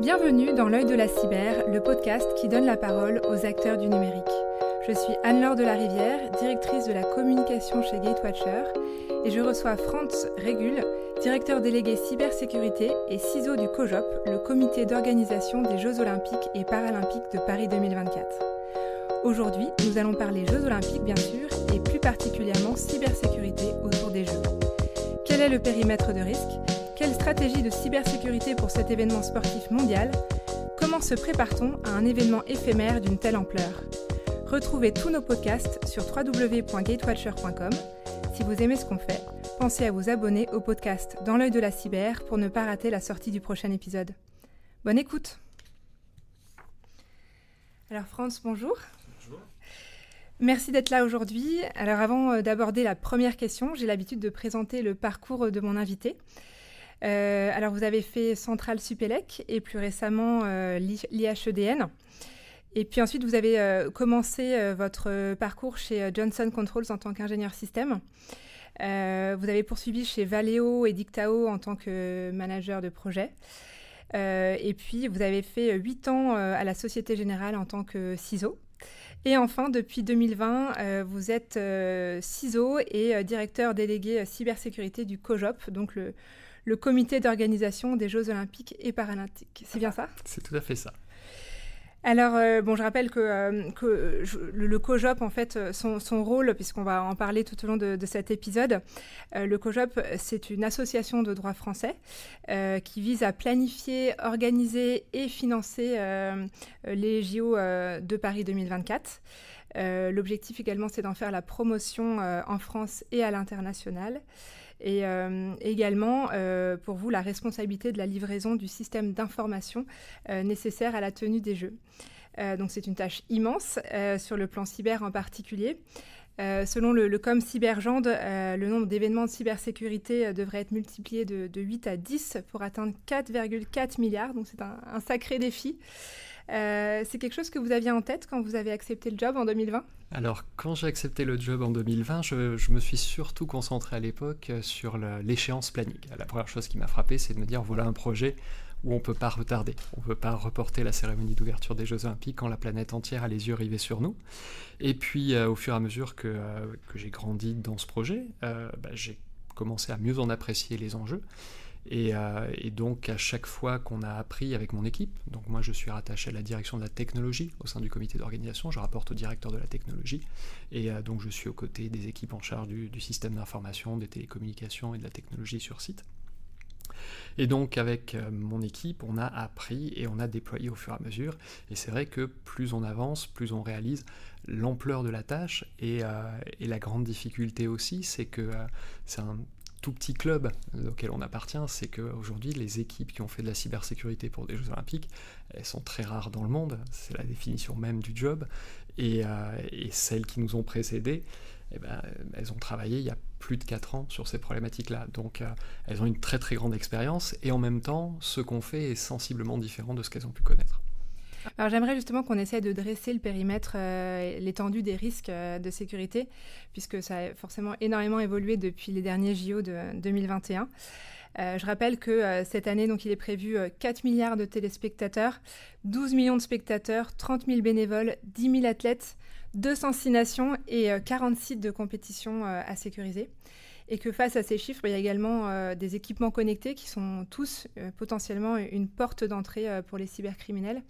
Bienvenue dans l'œil de la cyber, le podcast qui donne la parole aux acteurs du numérique. Je suis Anne-Laure de La Rivière, directrice de la communication chez Gatewatcher, et je reçois Franz Regul, directeur délégué cybersécurité et CISO du COJOP, le Comité d'Organisation des Jeux Olympiques et Paralympiques de Paris 2024. Aujourd'hui, nous allons parler Jeux Olympiques bien sûr, et plus particulièrement cybersécurité autour des Jeux. Quel est le périmètre de risque ? Quelle stratégie de cybersécurité pour cet événement sportif mondial ? Comment se prépare-t-on à un événement éphémère d'une telle ampleur ? Retrouvez tous nos podcasts sur www.gatewatcher.com. Si vous aimez ce qu'on fait, pensez à vous abonner au podcast Dans l'œil de la cyber pour ne pas rater la sortie du prochain épisode. Bonne écoute ! Alors Franz, bonjour. Bonjour. Merci d'être là aujourd'hui. Alors avant d'aborder la première question, j'ai l'habitude de présenter le parcours de mon invité. Alors vous avez fait Centrale Supélec et plus récemment l'IHEDN. Et puis ensuite vous avez commencé votre parcours chez Johnson Controls en tant qu'ingénieur système. Vous avez poursuivi chez Valeo et Dictao en tant que manager de projet. Et puis vous avez fait 8 ans à la Société Générale en tant que CISO. Et enfin, depuis 2020, vous êtes CISO et directeur délégué cybersécurité du COJOP, donc le comité d'organisation des Jeux Olympiques et Paralympiques. C'est bien ça ? C'est tout à fait ça. Alors, bon, je rappelle que le COJOP, en fait, son rôle, puisqu'on va en parler tout au long de cet épisode, le COJOP, c'est une association de droit français qui vise à planifier, organiser et financer les JO de Paris 2024. L'objectif également, c'est d'en faire la promotion en France et à l'international. Et également, pour vous, la responsabilité de la livraison du système d'information nécessaire à la tenue des Jeux. Donc c'est une tâche immense, sur le plan cyber en particulier. Selon le ComCyberGend, le nombre d'événements de cybersécurité devrait être multiplié de 8 à 10 pour atteindre 4,4 milliards. Donc c'est un sacré défi. C'est quelque chose que vous aviez en tête quand vous avez accepté le job en 2020 ? Alors, quand j'ai accepté le job en 2020, je me suis surtout concentré à l'époque sur l'échéance planning. La première chose qui m'a frappé, c'est de me dire, voilà un projet où on ne peut pas retarder, on ne peut pas reporter la cérémonie d'ouverture des Jeux Olympiques quand la planète entière a les yeux rivés sur nous. Et puis, au fur et à mesure que j'ai grandi dans ce projet, j'ai commencé à mieux en apprécier les enjeux. Et donc à chaque fois qu'on a appris avec mon équipe, donc moi je suis rattaché à la direction de la technologie au sein du comité d'organisation, je rapporte au directeur de la technologie, et donc je suis aux côtés des équipes en charge du système d'information, des télécommunications et de la technologie sur site. Et donc avec mon équipe, on a appris et on a déployé au fur et à mesure, et c'est vrai que plus on avance, plus on réalise l'ampleur de la tâche, et la grande difficulté aussi, c'est que c'est un tout petit club auquel on appartient, c'est qu'aujourd'hui les équipes qui ont fait de la cybersécurité pour des Jeux Olympiques, elles sont très rares dans le monde, c'est la définition même du job, et celles qui nous ont précédées, elles ont travaillé il y a plus de 4 ans sur ces problématiques-là, donc elles ont une très très grande expérience, et en même temps ce qu'on fait est sensiblement différent de ce qu'elles ont pu connaître. Alors j'aimerais justement qu'on essaie de dresser le périmètre, l'étendue des risques de sécurité, puisque ça a forcément énormément évolué depuis les derniers JO de 2021. Je rappelle que cette année, donc, il est prévu 4 milliards de téléspectateurs, 12 millions de spectateurs, 30 000 bénévoles, 10 000 athlètes, 206 nations et 40 sites de compétition à sécuriser. Et que face à ces chiffres, il y a également des équipements connectés qui sont tous potentiellement une porte d'entrée pour les cybercriminels.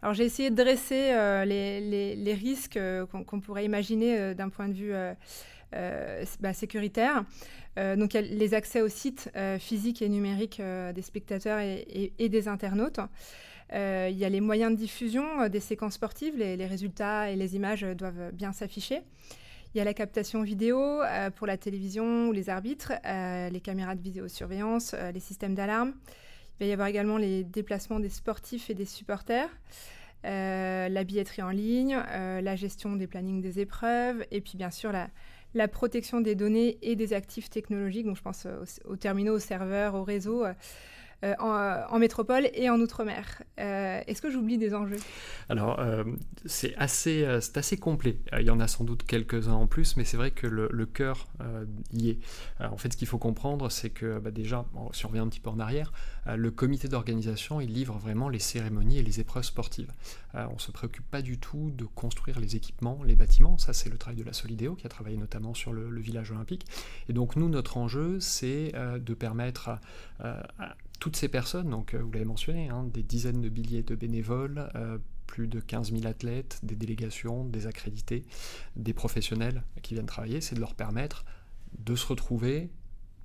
Alors j'ai essayé de dresser les risques qu'on pourrait imaginer d'un point de vue sécuritaire. Donc il y a les accès aux sites physiques et numériques des spectateurs et des internautes. Il y a les moyens de diffusion des séquences sportives, les résultats et les images doivent bien s'afficher. Il y a la captation vidéo pour la télévision ou les arbitres, les caméras de vidéosurveillance, les systèmes d'alarme. Il va y avoir également les déplacements des sportifs et des supporters, la billetterie en ligne, la gestion des plannings des épreuves, et puis bien sûr la protection des données et des actifs technologiques. Donc je pense aux terminaux, aux serveurs, aux réseaux. en métropole et en outre-mer. Est-ce que j'oublie des enjeux? Alors, c'est assez complet. Il y en a sans doute quelques-uns en plus, mais c'est vrai que le cœur y est. En fait, ce qu'il faut comprendre, c'est que déjà, on survient un petit peu en arrière, le comité d'organisation, il livre vraiment les cérémonies et les épreuves sportives. On ne se préoccupe pas du tout de construire les équipements, les bâtiments. Ça, c'est le travail de la Solidéo, qui a travaillé notamment sur le village olympique. Et donc, nous, notre enjeu, c'est de permettre à toutes ces personnes, donc vous l'avez mentionné, hein, des dizaines de milliers de bénévoles, plus de 15 000 athlètes, des délégations, des accrédités, des professionnels qui viennent travailler, c'est de leur permettre de se retrouver,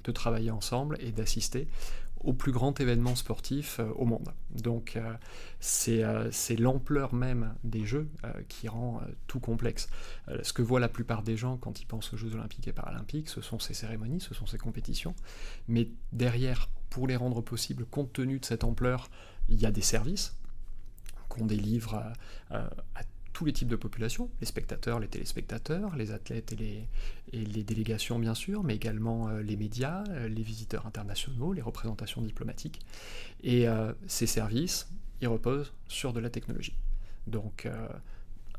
de travailler ensemble et d'assister au plus grand événement sportif au monde. Donc c'est l'ampleur même des Jeux qui rend tout complexe. Ce que voient la plupart des gens quand ils pensent aux Jeux olympiques et paralympiques, ce sont ces cérémonies, ce sont ces compétitions. Mais derrière, pour les rendre possibles, compte tenu de cette ampleur, il y a des services qu'on délivre à tous les types de populations, les spectateurs, les téléspectateurs, les athlètes et les délégations bien sûr, mais également les médias, les visiteurs internationaux, les représentations diplomatiques. Et ces services, ils reposent sur de la technologie. Donc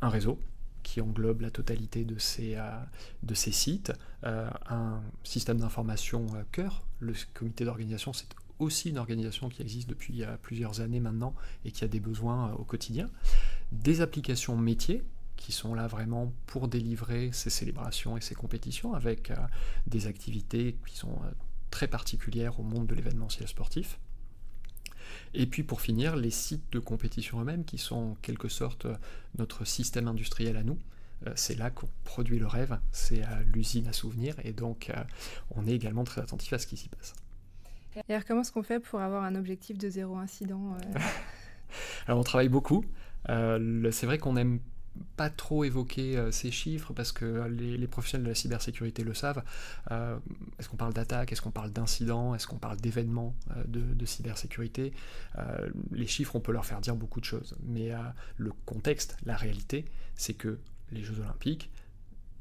un réseau qui englobe la totalité de ces sites, un système d'information cœur. Le comité d'organisation, c'est aussi une organisation qui existe depuis plusieurs années maintenant et qui a des besoins au quotidien. Des applications métiers qui sont là vraiment pour délivrer ces célébrations et ces compétitions avec des activités qui sont très particulières au monde de l'événementiel sportif. Et puis pour finir, les sites de compétition eux-mêmes qui sont en quelque sorte notre système industriel à nous. C'est là qu'on produit le rêve, c'est l'usine à souvenirs et donc on est également très attentif à ce qui s'y passe. Et alors comment est-ce qu'on fait pour avoir un objectif de zéro incident Alors on travaille beaucoup. C'est vrai qu'on n'aime pas trop évoquer ces chiffres parce que les professionnels de la cybersécurité le savent. Est-ce qu'on parle d'attaque? Est-ce qu'on parle d'incident? Est-ce qu'on parle d'événements de cybersécurité? Les chiffres, on peut leur faire dire beaucoup de choses. Mais le contexte, la réalité, c'est que les Jeux Olympiques,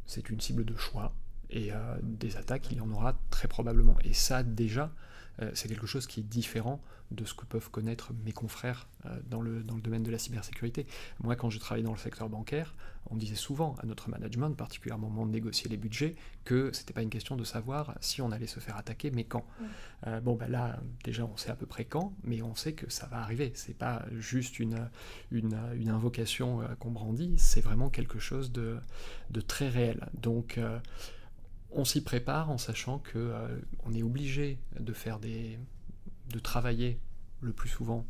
c'est une cible de choix. Et des attaques, il y en aura très probablement. Et ça, déjà, c'est quelque chose qui est différent de ce que peuvent connaître mes confrères dans le domaine de la cybersécurité. Moi, quand je travaillais dans le secteur bancaire, on disait souvent à notre management, particulièrement au moment de négocier les budgets, que ce n'était pas une question de savoir si on allait se faire attaquer, mais quand. Ouais. Là, déjà, on sait à peu près quand, mais on sait que ça va arriver. Ce n'est pas juste une invocation qu'on brandit, c'est vraiment quelque chose de très réel. Donc, on s'y prépare en sachant qu'on est obligé de travailler le plus souvent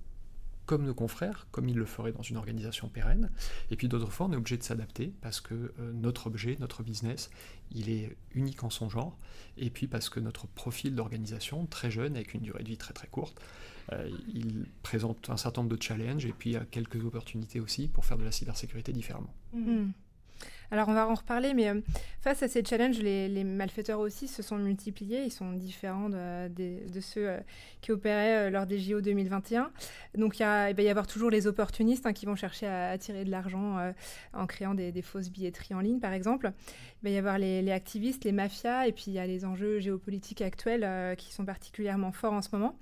comme nos confrères, comme ils le feraient dans une organisation pérenne. Et puis d'autres fois, on est obligé de s'adapter parce que notre objet, notre business, il est unique en son genre. Et puis parce que notre profil d'organisation, très jeune, avec une durée de vie très très courte, il présente un certain nombre de challenges et puis quelques opportunités aussi pour faire de la cybersécurité différemment. Mmh. Alors on va en reparler, mais face à ces challenges, les malfaiteurs aussi se sont multipliés. Ils sont différents de ceux qui opéraient lors des JO 2021. Donc il va y avoir toujours les opportunistes qui vont chercher à attirer de l'argent en créant des fausses billetteries en ligne, par exemple. Il va y avoir les activistes, les mafias, et puis il y a les enjeux géopolitiques actuels qui sont particulièrement forts en ce moment.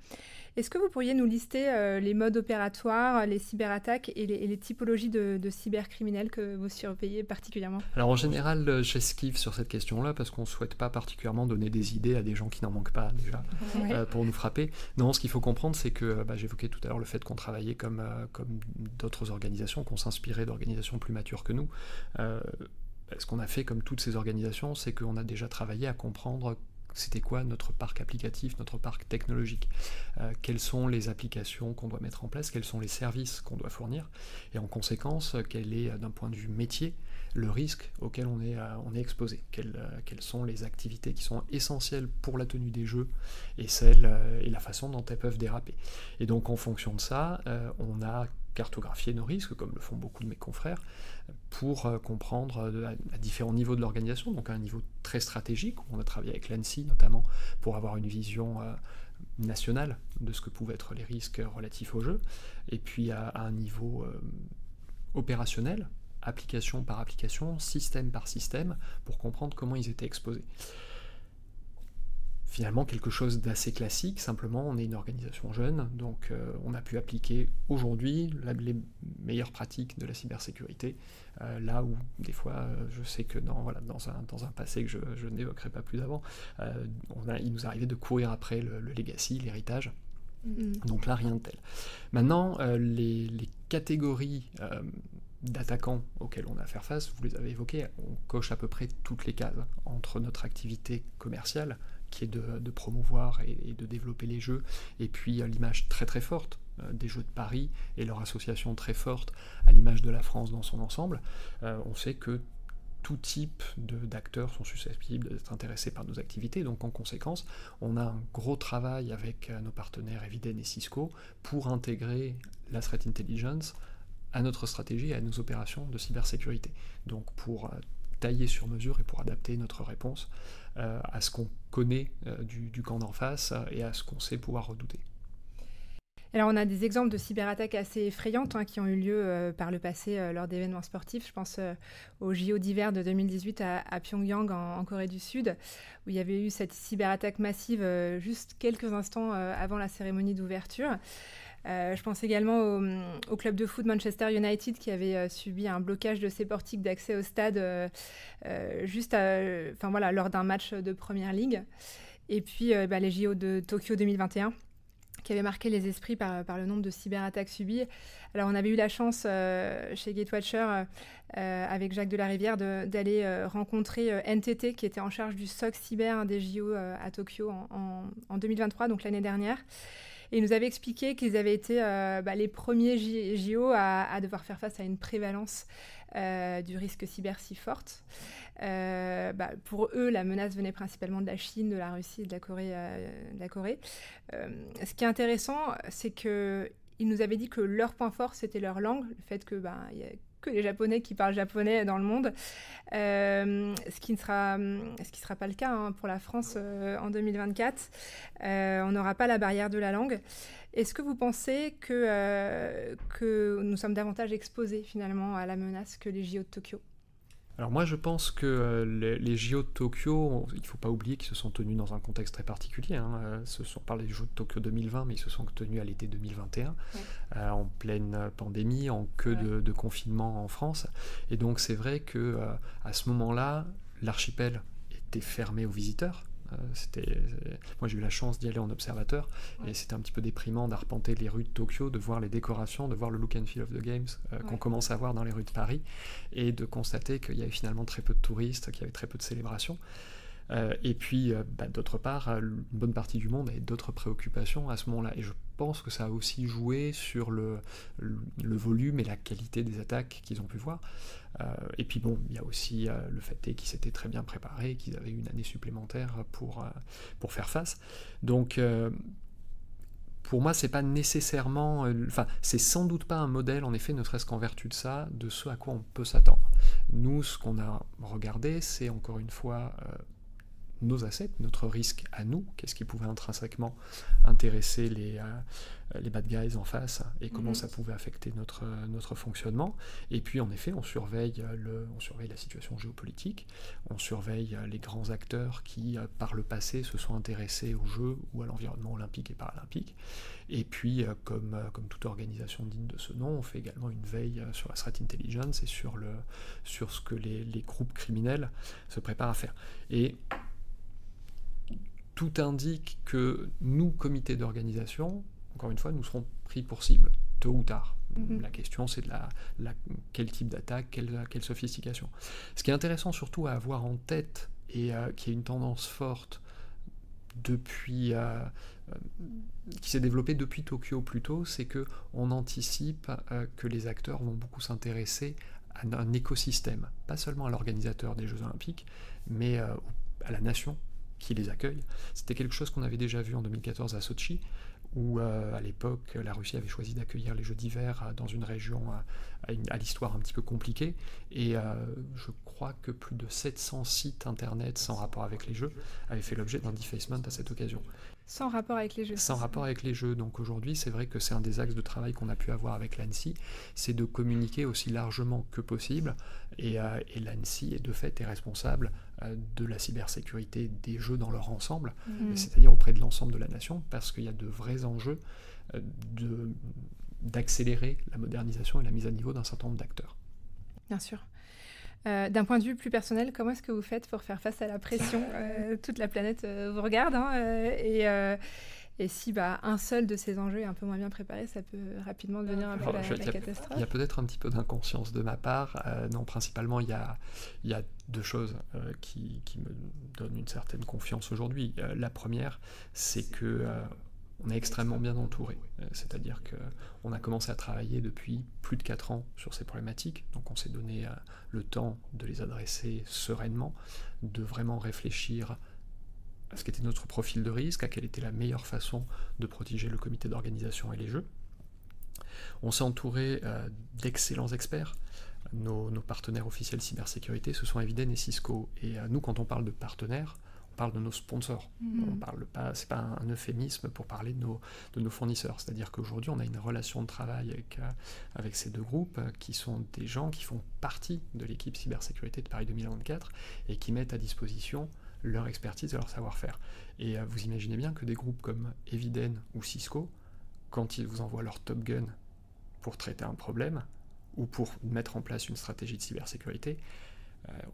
Est-ce que vous pourriez nous lister les modes opératoires, les cyberattaques et les typologies de cybercriminels que vous surveillez particulièrement? Alors en général, j'esquive sur cette question-là parce qu'on ne souhaite pas particulièrement donner des idées à des gens qui n'en manquent pas déjà pour nous frapper. Non, ce qu'il faut comprendre, c'est que j'évoquais tout à l'heure le fait qu'on travaillait comme d'autres organisations, qu'on s'inspirait d'organisations plus matures que nous. Ce qu'on a fait comme toutes ces organisations, c'est qu'on a déjà travaillé à comprendre c'était quoi notre parc applicatif, notre parc technologique, quelles sont les applications qu'on doit mettre en place, quels sont les services qu'on doit fournir, et en conséquence, quel est d'un point de vue métier le risque auquel on est exposé, quelles sont les activités qui sont essentielles pour la tenue des jeux et et la façon dont elles peuvent déraper. Et donc en fonction de ça, on a cartographier nos risques, comme le font beaucoup de mes confrères, pour comprendre à différents niveaux de l'organisation, donc à un niveau très stratégique, où on a travaillé avec l'ANSSI notamment, pour avoir une vision nationale de ce que pouvaient être les risques relatifs au jeu, et puis à un niveau opérationnel, application par application, système par système, pour comprendre comment ils étaient exposés. finalement quelque chose d'assez classique, simplement on est une organisation jeune, donc on a pu appliquer aujourd'hui les meilleures pratiques de la cybersécurité, là où des fois je sais que dans un passé que je n'évoquerai pas plus avant, il nous arrivait de courir après le legacy, l'héritage. Donc là, rien de tel. Maintenant, les catégories d'attaquants auxquels on a à faire face, vous les avez évoquées, on coche à peu près toutes les cases, entre notre activité commerciale, qui est de promouvoir et de développer les jeux, et puis l'image très très forte des Jeux de Paris et leur association très forte à l'image de la France dans son ensemble, on sait que tout type d'acteurs sont susceptibles d'être intéressés par nos activités, donc en conséquence, on a un gros travail avec nos partenaires Eviden et Cisco pour intégrer la threat intelligence à notre stratégie et à nos opérations de cybersécurité, donc pour tailler sur mesure et pour adapter notre réponse à ce qu'on connaît du camp d'en face et à ce qu'on sait pouvoir redouter. Alors, on a des exemples de cyberattaques assez effrayantes qui ont eu lieu par le passé lors d'événements sportifs. Je pense aux JO d'hiver de 2018 à Pyongyang en Corée du Sud, où il y avait eu cette cyberattaque massive juste quelques instants avant la cérémonie d'ouverture. Je pense également au club de foot Manchester United qui avait subi un blocage de ses portiques d'accès au stade lors d'un match de Première Ligue. Et puis les JO de Tokyo 2021 qui avait marqué les esprits par le nombre de cyberattaques subies. Alors on avait eu la chance chez Gatewatcher avec Jacques de La Rivière d'aller rencontrer NTT qui était en charge du SOC cyber des JO à Tokyo en 2023, donc l'année dernière. Et ils nous avaient expliqué qu'ils avaient été les premiers JO à devoir faire face à une prévalence du risque cyber si forte. Pour eux, la menace venait principalement de la Chine, de la Russie et de la Corée. Ce qui est intéressant, c'est qu'ils nous avaient dit que leur point fort, c'était leur langue, le fait que y a que les Japonais qui parlent japonais dans le monde, ce qui ne sera pas le cas pour la France en 2024. On n'aura pas la barrière de la langue. Est-ce que vous pensez que nous sommes davantage exposés finalement à la menace que les JO de Tokyo ? Alors moi je pense que les JO de Tokyo, il ne faut pas oublier qu'ils se sont tenus dans un contexte très particulier, on parle des JO de Tokyo 2020, mais ils se sont tenus à l'été 2021, ouais. En pleine pandémie, en queue de confinement en France, et donc c'est vrai qu'à ce moment-là, l'archipel était fermé aux visiteurs. Moi j'ai eu la chance d'y aller en observateur et c'était un petit peu déprimant d'arpenter les rues de Tokyo, de voir les décorations, de voir le look and feel of the games qu'on commence à voir dans les rues de Paris et de constater qu'il y avait finalement très peu de touristes, qu'il y avait très peu de célébrations. Et puis d'autre part, une bonne partie du monde avait d'autres préoccupations à ce moment-là. Et je pense que ça a aussi joué sur le volume et la qualité des attaques qu'ils ont pu voir. Et puis bon, il y a aussi le fait qu'ils s'étaient très bien préparés, qu'ils avaient une année supplémentaire pour faire face. Donc pour moi, c'est pas nécessairement... c'est sans doute pas un modèle, en effet, ne serait-ce qu'en vertu de ça, de ce à quoi on peut s'attendre. Nous, ce qu'on a regardé, c'est encore une fois... nos assets, notre risque à nous, qu'est-ce qui pouvait intrinsèquement intéresser les bad guys en face et comment ça pouvait affecter notre fonctionnement. Et puis en effet, on surveille la situation géopolitique, on surveille les grands acteurs qui par le passé se sont intéressés aux jeux ou à l'environnement olympique et paralympique. Et puis comme toute organisation digne de ce nom, on fait également une veille sur la threat intelligence et sur ce que les groupes criminels se préparent à faire. Et tout indique que nous, comité d'organisation, encore une fois, nous serons pris pour cible, tôt ou tard. La question, c'est de quel type d'attaque, quelle sophistication. Ce qui est intéressant surtout à avoir en tête, et qui est une tendance forte depuis, qui s'est développée depuis Tokyo plutôt, c'est qu'on anticipe que les acteurs vont beaucoup s'intéresser à un écosystème, pas seulement à l'organisateur des Jeux Olympiques, mais à la nation qui les accueille. C'était quelque chose qu'on avait déjà vu en 2014 à Sochi, où à l'époque la Russie avait choisi d'accueillir les Jeux d'hiver dans une région à l'histoire un petit peu compliquée, et je crois que plus de 700 sites internet sans rapport avec les Jeux avaient fait l'objet d'un defacement à cette occasion. Sans rapport avec les Jeux. Sans rapport avec les Jeux, donc aujourd'hui c'est vrai que c'est un des axes de travail qu'on a pu avoir avec l'ANSSI, c'est de communiquer aussi largement que possible, et l'ANSSI est de fait responsable de la cybersécurité des jeux dans leur ensemble, c'est-à-dire auprès de l'ensemble de la nation, parce qu'il y a de vrais enjeux d'accélérer la modernisation et la mise à niveau d'un certain nombre d'acteurs. Bien sûr. D'un point de vue plus personnel, comment est-ce que vous faites pour faire face à la pression ? Toute la planète vous regarde, hein, et si un seul de ces enjeux est un peu moins bien préparé, ça peut rapidement devenir un peu la catastrophe. Il y a peut-être un petit peu d'inconscience de ma part. Non, principalement, il y a deux choses qui me donnent une certaine confiance aujourd'hui. La première, c'est que on est extrêmement bien entouré, c'est-à-dire qu'on a commencé à travailler depuis plus de 4 ans sur ces problématiques, donc on s'est donné le temps de les adresser sereinement, de vraiment réfléchir à ce qu'était notre profil de risque, à quelle était la meilleure façon de protéger le comité d'organisation et les jeux. On s'est entouré d'excellents experts. Nos partenaires officiels cybersécurité, ce sont Eviden et Cisco, et nous, quand on parle de partenaires, on parle de nos sponsors, on parle pas, c'est pas un euphémisme pour parler de nos fournisseurs, c'est-à-dire qu'aujourd'hui on a une relation de travail avec ces deux groupes qui sont des gens qui font partie de l'équipe cybersécurité de Paris 2024 et qui mettent à disposition leur expertise et leur savoir-faire. Et vous imaginez bien que des groupes comme Eviden ou Cisco, quand ils vous envoient leur Top Gun pour traiter un problème ou pour mettre en place une stratégie de cybersécurité,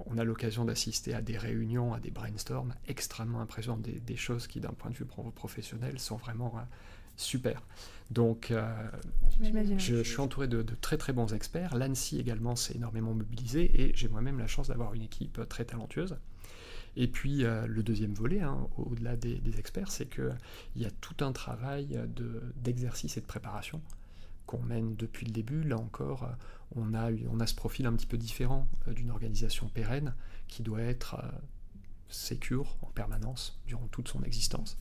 on a l'occasion d'assister à des réunions, à des brainstorms extrêmement impressionnantes, des choses qui, d'un point de vue professionnel, sont vraiment super. Donc, je suis entouré de très très bons experts. L'ANSSI également s'est énormément mobilisé et j'ai moi-même la chance d'avoir une équipe très talentueuse. Et puis, le deuxième volet, hein, au-delà des experts, c'est qu'il y a tout un travail d'exercice et de préparation qu'on mène depuis le début. Là encore, on a ce profil un petit peu différent d'une organisation pérenne qui doit être sécure en permanence durant toute son existence.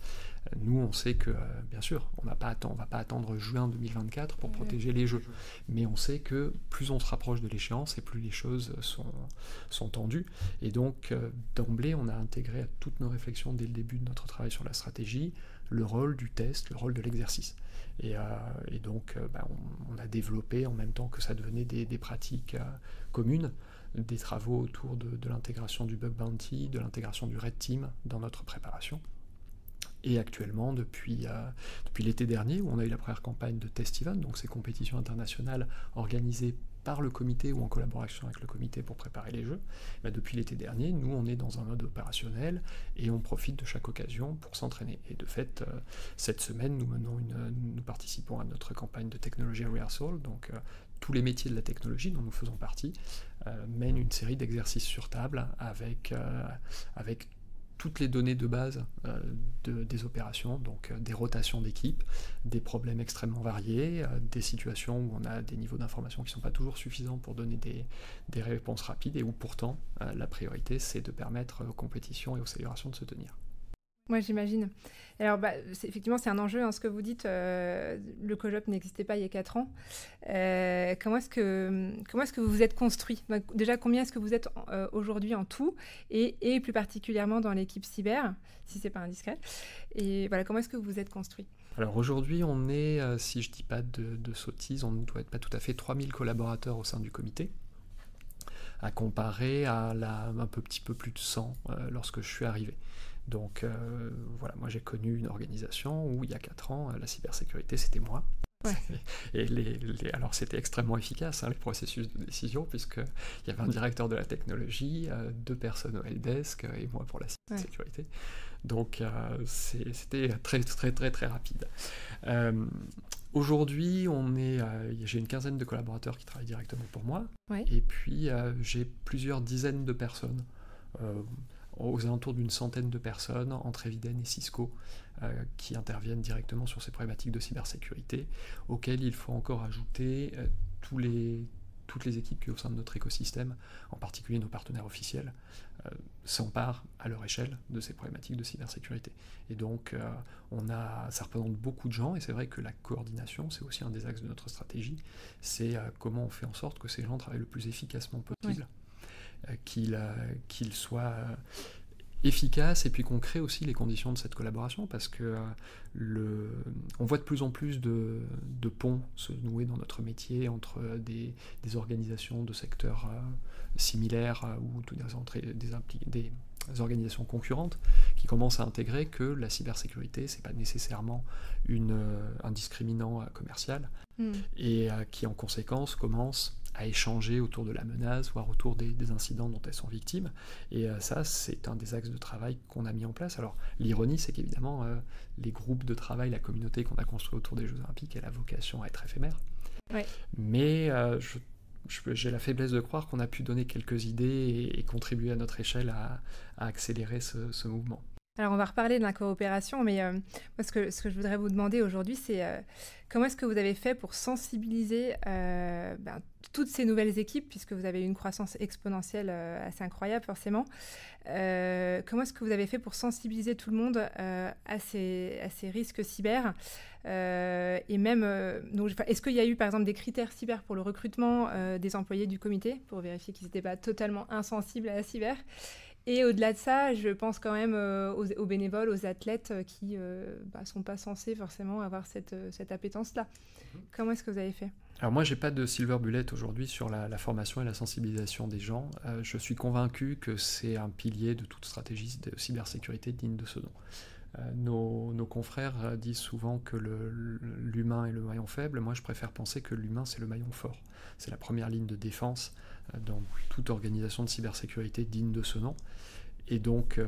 Nous, on sait que, bien sûr, on ne va pas attendre juin 2024 pour protéger les jeux, mais on sait que plus on se rapproche de l'échéance et plus les choses sont tendues. Et donc, d'emblée, on a intégré à toutes nos réflexions dès le début de notre travail sur la stratégie le rôle du test, le rôle de l'exercice. Et donc, on a développé, en même temps que ça devenait des pratiques communes, des travaux autour de l'intégration du bug bounty, de l'intégration du red team dans notre préparation. Et actuellement, depuis l'été dernier, où on a eu la première campagne de Test Event, donc ces compétitions internationales organisées par le comité ou en collaboration avec le comité pour préparer les jeux, depuis l'été dernier, nous, on est dans un mode opérationnel et on profite de chaque occasion pour s'entraîner. Et de fait, cette semaine, nous participons à notre campagne de Technology Rehearsal, donc tous les métiers de la technologie dont nous faisons partie mènent une série d'exercices sur table avec toutes les données de base des opérations, donc des rotations d'équipe, des problèmes extrêmement variés, des situations où on a des niveaux d'information qui ne sont pas toujours suffisants pour donner des réponses rapides et où pourtant la priorité c'est de permettre aux compétitions et aux célébrations de se tenir. Moi, j'imagine. Alors, effectivement, c'est un enjeu, hein, ce que vous dites. Le COJOP n'existait pas il y a 4 ans. Comment est-ce que vous vous êtes construit ? Déjà, combien est-ce que vous êtes aujourd'hui en tout et plus particulièrement dans l'équipe cyber, si ce n'est pas indiscret. Et voilà, comment est-ce que vous vous êtes construit ? Alors aujourd'hui, on est, si je ne dis pas de sottises, on ne doit être pas tout à fait 3000 collaborateurs au sein du comité, à comparer à un petit peu plus de 100 lorsque je suis arrivé. Donc voilà, moi j'ai connu une organisation où il y a 4 ans, la cybersécurité c'était moi. Ouais. Et alors c'était extrêmement efficace, hein, les processus de décision, puisqu'il y avait un directeur de la technologie, 2 personnes au helpdesk et moi pour la cybersécurité. Ouais. Donc c'était très très très très rapide. Aujourd'hui, j'ai une quinzaine de collaborateurs qui travaillent directement pour moi, ouais. Et puis j'ai plusieurs dizaines de personnes. Aux alentours d'une centaine de personnes entre Eviden et Cisco qui interviennent directement sur ces problématiques de cybersécurité, auxquelles il faut encore ajouter toutes les équipes qui, au sein de notre écosystème, en particulier nos partenaires officiels, s'emparent à leur échelle de ces problématiques de cybersécurité. Et donc, ça représente beaucoup de gens, et c'est vrai que la coordination, c'est aussi un des axes de notre stratégie, c'est comment on fait en sorte que ces gens travaillent le plus efficacement possible. Oui. Qu'il soit efficace et puis qu'on crée aussi les conditions de cette collaboration parce que on voit de plus en plus de ponts se nouer dans notre métier entre des organisations de secteurs similaires ou des organisations concurrentes qui commencent à intégrer que la cybersécurité, c'est pas nécessairement un discriminant commercial, et qui en conséquence commencent à échanger autour de la menace, voire autour des incidents dont elles sont victimes. Et ça, c'est un des axes de travail qu'on a mis en place. Alors, l'ironie, c'est qu'évidemment, les groupes de travail, la communauté qu'on a construite autour des Jeux Olympiques, elle a vocation à être éphémère. Ouais. Mais j'ai la faiblesse de croire qu'on a pu donner quelques idées et contribuer à notre échelle à accélérer ce mouvement. Alors, on va reparler de la coopération, mais moi, ce que je voudrais vous demander aujourd'hui, c'est comment est-ce que vous avez fait pour sensibiliser toutes ces nouvelles équipes, puisque vous avez une croissance exponentielle assez incroyable, forcément. Comment est-ce que vous avez fait pour sensibiliser tout le monde à ces risques cyber et même, est-ce qu'il y a eu, par exemple, des critères cyber pour le recrutement des employés du comité, pour vérifier qu'ils n'étaient pas totalement insensibles à la cyber ? Et au-delà de ça, je pense quand même aux bénévoles, aux athlètes qui sont pas censés forcément avoir cette appétence-là. Comment est-ce que vous avez fait ? Alors moi, je n'ai pas de silver bullet aujourd'hui sur la formation et la sensibilisation des gens. Je suis convaincu que c'est un pilier de toute stratégie de cybersécurité digne de ce nom. Nos confrères disent souvent que l'humain est le maillon faible. Moi, je préfère penser que l'humain, c'est le maillon fort. C'est la première ligne de défense dans toute organisation de cybersécurité digne de ce nom. Et donc,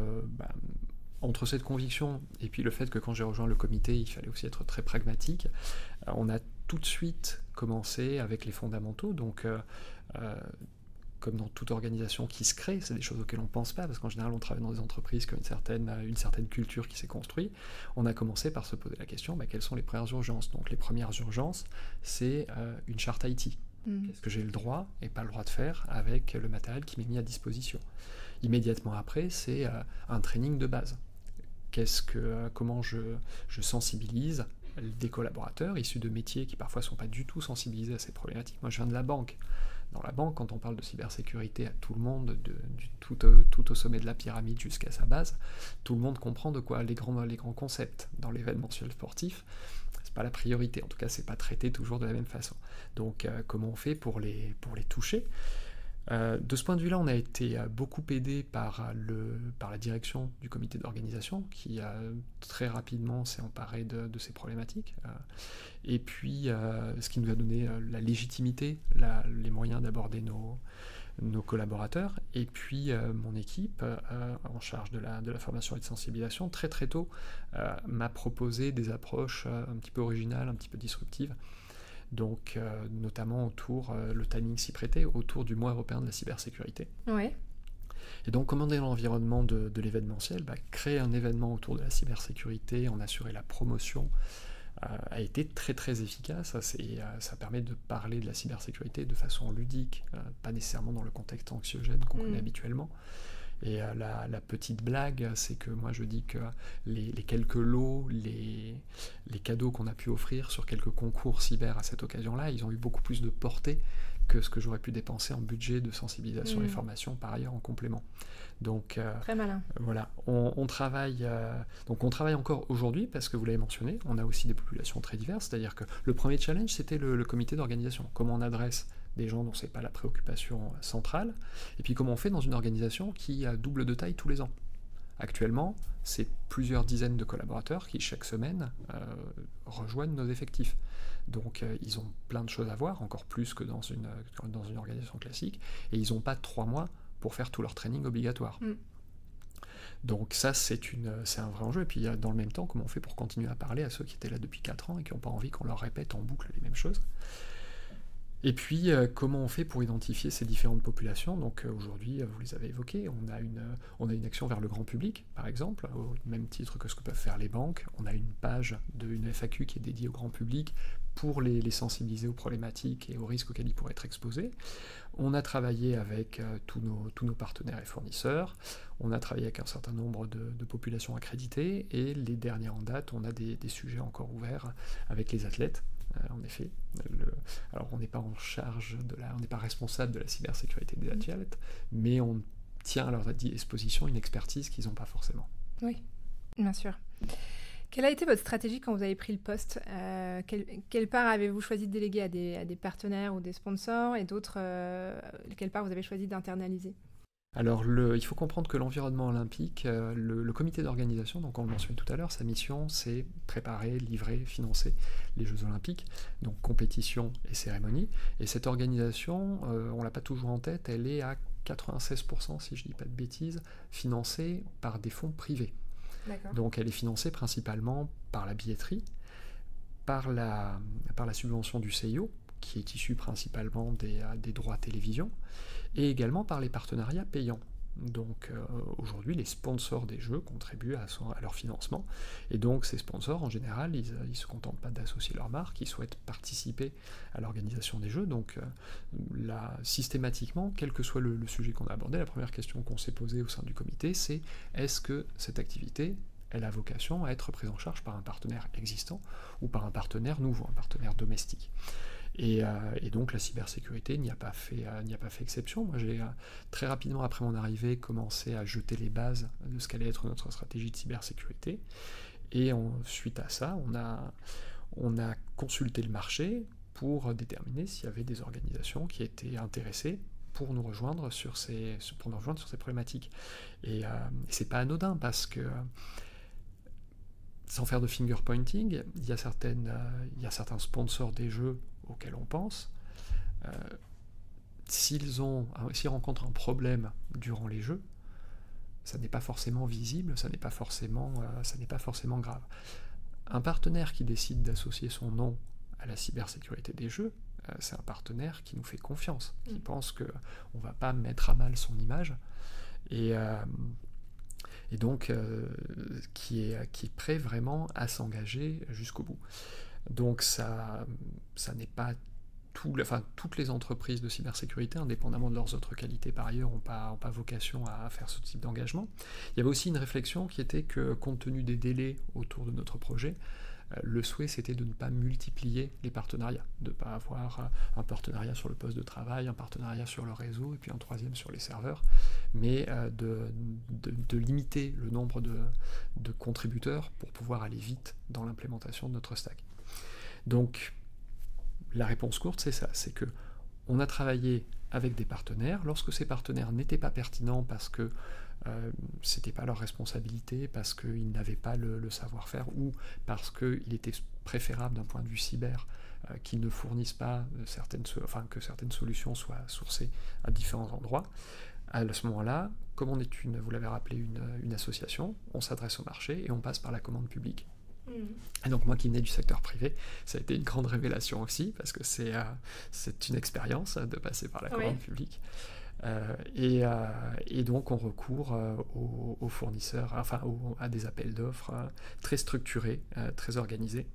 entre cette conviction et puis le fait que quand j'ai rejoint le comité, il fallait aussi être très pragmatique, on a tout de suite commencé avec les fondamentaux. Donc, comme dans toute organisation qui se crée, c'est des choses auxquelles on ne pense pas, parce qu'en général on travaille dans des entreprises qui ont une certaine culture qui s'est construite. On a commencé par se poser la question, quelles sont les premières urgences? Donc les premières urgences, c'est une charte IT. Qu'est-ce que j'ai le droit et pas le droit de faire avec le matériel qui m'est mis à disposition? Immédiatement après, c'est un training de base. Comment je sensibilise des collaborateurs issus de métiers qui parfois ne sont pas du tout sensibilisés à ces problématiques. Moi je viens de la banque. Dans la banque, quand on parle de cybersécurité à tout le monde, tout au sommet de la pyramide jusqu'à sa base, tout le monde comprend de quoi les grands concepts dans l'événementiel sportif, c'est pas la priorité, en tout cas c'est pas traité toujours de la même façon. Donc comment on fait pour les toucher? De ce point de vue-là, on a été beaucoup aidé par la direction du comité d'organisation qui très rapidement s'est emparée de ces problématiques. Et puis, ce qui nous a donné la légitimité, les moyens d'aborder nos collaborateurs. Et puis, mon équipe en charge de la formation et de sensibilisation, très très tôt, m'a proposé des approches un petit peu originales, un petit peu disruptives. Donc, notamment le timing s'y prêtait, autour du mois européen de la cybersécurité. Ouais. Et donc, comment est l'environnement de l'événementiel? Créer un événement autour de la cybersécurité, en assurer la promotion, a été très très efficace. Ça permet de parler de la cybersécurité de façon ludique, pas nécessairement dans le contexte anxiogène qu'on connaît habituellement. Et la petite blague, c'est que moi je dis que les quelques lots, les cadeaux qu'on a pu offrir sur quelques concours cyber à cette occasion-là, ils ont eu beaucoup plus de portée que ce que j'aurais pu dépenser en budget de sensibilisation et formation par ailleurs en complément. Donc, très malin. Voilà, on travaille encore aujourd'hui parce que vous l'avez mentionné, on a aussi des populations très diverses, c'est-à-dire que le premier challenge c'était le comité d'organisation, comment on adresse des gens dont ce n'est pas la préoccupation centrale, et puis comment on fait dans une organisation qui a double de taille tous les ans. Actuellement, c'est plusieurs dizaines de collaborateurs qui, chaque semaine, rejoignent nos effectifs. Donc, ils ont plein de choses à voir, encore plus que dans une organisation classique, et ils n'ont pas 3 mois pour faire tout leur training obligatoire. Donc ça, c'est un vrai enjeu. Et puis dans le même temps, comment on fait pour continuer à parler à ceux qui étaient là depuis 4 ans et qui n'ont pas envie qu'on leur répète en boucle les mêmes choses? Et puis, comment on fait pour identifier ces différentes populations? Donc aujourd'hui, vous les avez évoquées, on a une action vers le grand public, par exemple, au même titre que ce que peuvent faire les banques. On a une page d'une FAQ qui est dédiée au grand public pour les sensibiliser aux problématiques et aux risques auxquels ils pourraient être exposés. On a travaillé avec tous nos partenaires et fournisseurs, on a travaillé avec un certain nombre de populations accréditées, et les dernières en date, on a des sujets encore ouverts avec les athlètes. En effet, alors on n'est pas on n'est pas responsable de la cybersécurité des athlètes, mais on tient à leur disposition une expertise qu'ils n'ont pas forcément. Oui, bien sûr. Quelle a été votre stratégie quand vous avez pris le poste? Quelle part avez-vous choisi de déléguer à des partenaires ou des sponsors, et d'autres, quelle part vous avez choisi d'internaliser? Alors, il faut comprendre que l'environnement olympique, le comité d'organisation, donc on le mentionnait tout à l'heure, sa mission, c'est préparer, livrer, financer les Jeux Olympiques, donc compétition et cérémonie. Et cette organisation, on ne l'a pas toujours en tête, elle est à 96%, si je ne dis pas de bêtises, financée par des fonds privés. Donc elle est financée principalement par la billetterie, par la subvention du CIO, qui est issu principalement des droits télévision, et également par les partenariats payants. Donc aujourd'hui, les sponsors des jeux contribuent à leur financement, et donc ces sponsors, en général, ils ne se contentent pas d'associer leur marque, ils souhaitent participer à l'organisation des jeux. Donc systématiquement, quel que soit le sujet qu'on a abordé, la première question qu'on s'est posée au sein du comité, c'est: est-ce que cette activité, elle a vocation à être prise en charge par un partenaire existant ou par un partenaire nouveau, un partenaire domestique? Et donc la cybersécurité n'y a pas fait exception. Moi, j'ai très rapidement, après mon arrivée, commencé à jeter les bases de ce qu'allait être notre stratégie de cybersécurité. Et suite à ça, on a consulté le marché pour déterminer s'il y avait des organisations qui étaient intéressées pour nous rejoindre sur ces problématiques. Et c'est pas anodin, parce que sans faire de finger pointing, il y a certains sponsors des jeux auxquels on pense. S'ils rencontrent un problème durant les jeux, ça n'est pas forcément visible, ça n'est pas forcément grave. Un partenaire qui décide d'associer son nom à la cybersécurité des jeux, c'est un partenaire qui nous fait confiance, qui pense qu'on ne va pas mettre à mal son image, et donc qui est prêt vraiment à s'engager jusqu'au bout. Donc ça n'est pas toutes les entreprises de cybersécurité, indépendamment de leurs autres qualités par ailleurs, n'ont pas vocation à faire ce type d'engagement. Il y avait aussi une réflexion qui était que, compte tenu des délais autour de notre projet, le souhait c'était de ne pas multiplier les partenariats, de ne pas avoir un partenariat sur le poste de travail, un partenariat sur le réseau, et puis un troisième sur les serveurs, mais de limiter le nombre de contributeurs pour pouvoir aller vite dans l'implémentation de notre stack. Donc la réponse courte, c'est ça, c'est que on a travaillé avec des partenaires. Lorsque ces partenaires n'étaient pas pertinents parce que c'était pas leur responsabilité, parce qu'ils n'avaient pas le savoir-faire, ou parce qu'il était préférable d'un point de vue cyber qu'ils ne fournissent pas que certaines solutions soient sourcées à différents endroits, à ce moment-là, comme on est vous l'avez rappelé, une association, on s'adresse au marché et on passe par la commande publique. Et donc moi qui venais du secteur privé, ça a été une grande révélation aussi, parce que c'est une expérience de passer par la commande publique. Et donc on recourt aux fournisseurs, à des appels d'offres très structurés, très organisés.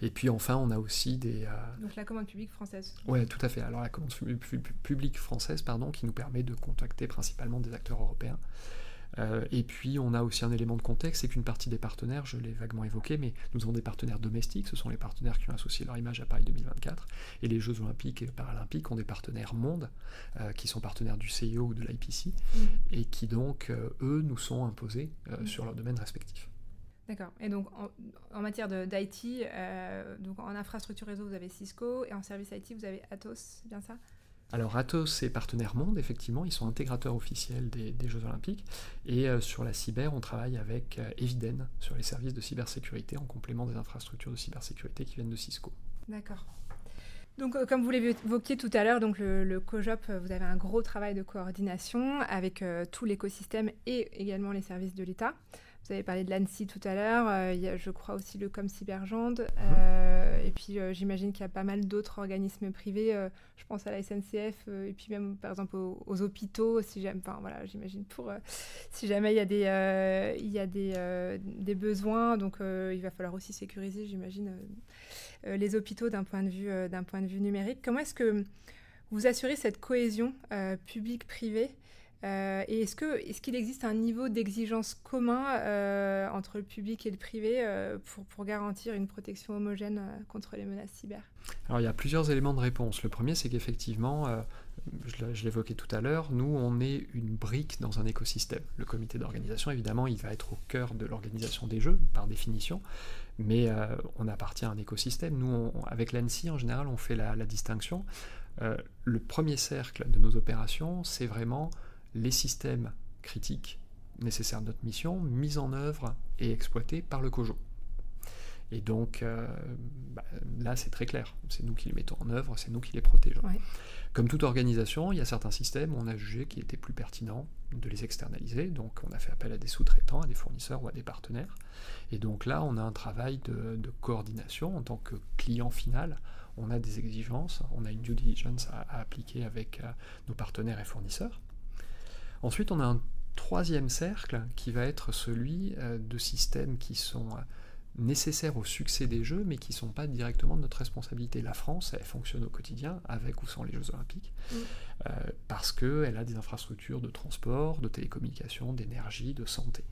Et puis enfin, on a aussi des... Donc la commande publique française. Oui, tout à fait. Alors la commande publique française, pardon, qui nous permet de contacter principalement des acteurs européens. Et puis on a aussi un élément de contexte, c'est qu'une partie des partenaires, je l'ai vaguement évoqué, mais nous avons des partenaires domestiques, ce sont les partenaires qui ont associé leur image à Paris 2024, et les Jeux Olympiques et Paralympiques ont des partenaires monde, qui sont partenaires du CIO ou de l'IPC, et qui donc, eux, nous sont imposés sur leur domaine respectif. D'accord. Et donc en matière d'IT, donc en infrastructure réseau, vous avez Cisco, et en service IT, vous avez Atos, c'est bien ça ? Alors Atos est partenaire monde, effectivement, ils sont intégrateurs officiels des Jeux Olympiques, et sur la cyber, on travaille avec Eviden sur les services de cybersécurité en complément des infrastructures de cybersécurité qui viennent de Cisco. D'accord. Donc comme vous l'évoquiez tout à l'heure, donc le COJOP, vous avez un gros travail de coordination avec tout l'écosystème et également les services de l'État. Vous avez parlé de l'ANSSI tout à l'heure, il y a, je crois, aussi le ComCyberGend, et puis j'imagine qu'il y a pas mal d'autres organismes privés, je pense à la SNCF, et puis même par exemple aux hôpitaux, si jamais, enfin voilà, j'imagine si jamais il y a des besoins, donc il va falloir aussi sécuriser, j'imagine, les hôpitaux d'un point de vue numérique. Comment est-ce que vous assurez cette cohésion publique-privée ? Et est-ce qu'il existe un niveau d'exigence commun entre le public et le privé pour garantir une protection homogène contre les menaces cyber? Alors il y a plusieurs éléments de réponse. Le premier, c'est qu'effectivement, je l'évoquais tout à l'heure, nous on est une brique dans un écosystème. Le comité d'organisation, évidemment, il va être au cœur de l'organisation des jeux, par définition, mais on appartient à un écosystème. Nous, avec l'ANSSI, en général, on fait la distinction. Le premier cercle de nos opérations, c'est vraiment les systèmes critiques nécessaires à notre mission, mis en œuvre et exploités par le COJO. Et donc, là, c'est très clair. C'est nous qui les mettons en œuvre, c'est nous qui les protégeons. Ouais. Comme toute organisation, il y a certains systèmes où on a jugé qu'il était plus pertinent de les externaliser. Donc, on a fait appel à des sous-traitants, à des fournisseurs ou à des partenaires. Et donc là, on a un travail de coordination. En tant que client final, on a des exigences, on a une due diligence à appliquer avec nos partenaires et fournisseurs. Ensuite, on a un troisième cercle qui va être celui de systèmes qui sont nécessaires au succès des Jeux, mais qui ne sont pas directement de notre responsabilité. La France, elle fonctionne au quotidien, avec ou sans les Jeux Olympiques, parce qu'elle a des infrastructures de transport, de télécommunications, d'énergie, de santé.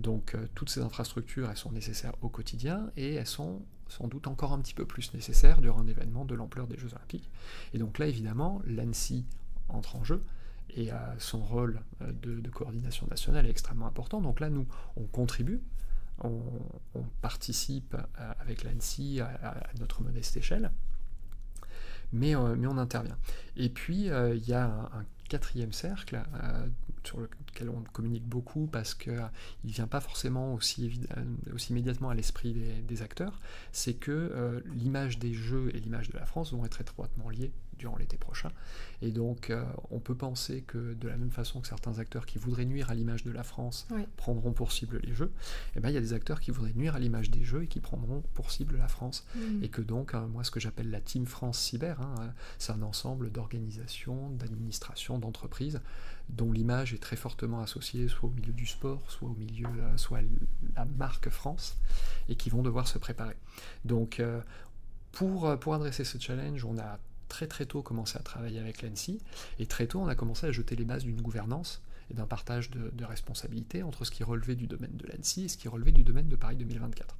Donc toutes ces infrastructures, elles sont nécessaires au quotidien, et elles sont sans doute encore un petit peu plus nécessaires durant un événement de l'ampleur des Jeux Olympiques. Et donc là, évidemment, l'ANSSI entre en jeu, et son rôle de coordination nationale est extrêmement important. Donc là, nous, on contribue, on participe avec l'ANSSI à notre modeste échelle, mais on intervient. Et puis, il y a un quatrième cercle sur lequel on communique beaucoup parce qu'il ne vient pas forcément aussi immédiatement à l'esprit des acteurs, c'est que l'image des Jeux et l'image de la France vont être étroitement liées durant l'été prochain. Et donc, on peut penser que de la même façon que certains acteurs qui voudraient nuire à l'image de la France prendront pour cible les Jeux, eh ben, il y a des acteurs qui voudraient nuire à l'image des Jeux et qui prendront pour cible la France. Et que donc, moi, ce que j'appelle la Team France Cyber, c'est un ensemble d'organisations, d'administrations, d'entreprises dont l'image est très fortement associée soit au milieu du sport, soit à la marque France, et qui vont devoir se préparer. Donc, pour adresser ce challenge, on a très tôt commencé à travailler avec l'ANSSI, et très tôt on a commencé à jeter les bases d'une gouvernance et d'un partage de responsabilités entre ce qui relevait du domaine de l'ANSSI et ce qui relevait du domaine de Paris 2024.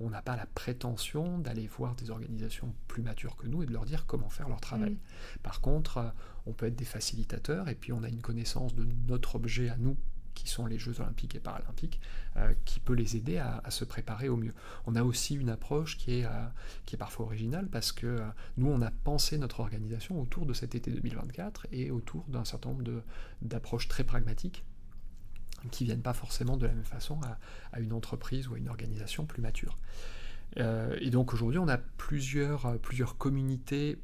On n'a pas la prétention d'aller voir des organisations plus matures que nous et de leur dire comment faire leur travail. Par contre, on peut être des facilitateurs, et puis on a une connaissance de notre objet à nous, qui sont les Jeux Olympiques et Paralympiques, qui peut les aider à se préparer au mieux. On a aussi une approche qui est parfois originale, parce que nous, on a pensé notre organisation autour de cet été 2024 et autour d'un certain nombre d'approches très pragmatiques qui ne viennent pas forcément de la même façon à une entreprise ou à une organisation plus mature. Et donc aujourd'hui, on a plusieurs communautés,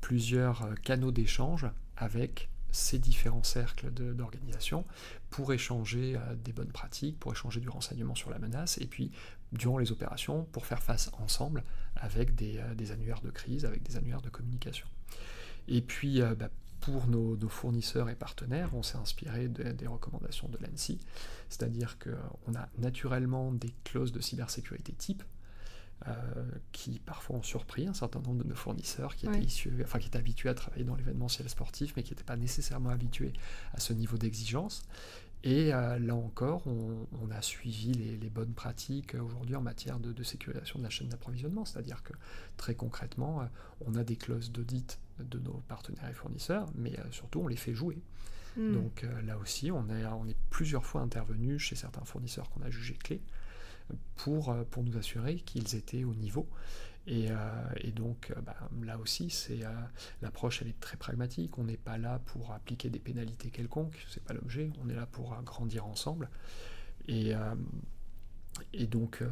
plusieurs canaux d'échange avec ces différents cercles d'organisation pour échanger des bonnes pratiques, pour échanger du renseignement sur la menace, et puis durant les opérations pour faire face ensemble avec des annuaires de crise, avec des annuaires de communication. Et puis pour nos fournisseurs et partenaires, on s'est inspiré des recommandations de l'ANSSI, c'est-à-dire qu'on a naturellement des clauses de cybersécurité type, qui parfois ont surpris un certain nombre de nos fournisseurs qui étaient qui étaient habitués à travailler dans l'événementiel sportif, mais qui n'étaient pas nécessairement habitués à ce niveau d'exigence. Et là encore, on a suivi les bonnes pratiques aujourd'hui en matière de sécurisation de la chaîne d'approvisionnement, c'est-à-dire que très concrètement, on a des clauses d'audit de nos partenaires et fournisseurs, mais surtout on les fait jouer. Donc là aussi, on est plusieurs fois intervenu chez certains fournisseurs qu'on a jugés clés, pour nous assurer qu'ils étaient au niveau. Et donc là aussi, l'approche elle est très pragmatique. On n'est pas là pour appliquer des pénalités quelconques, c'est pas l'objet, on est là pour grandir ensemble. Et donc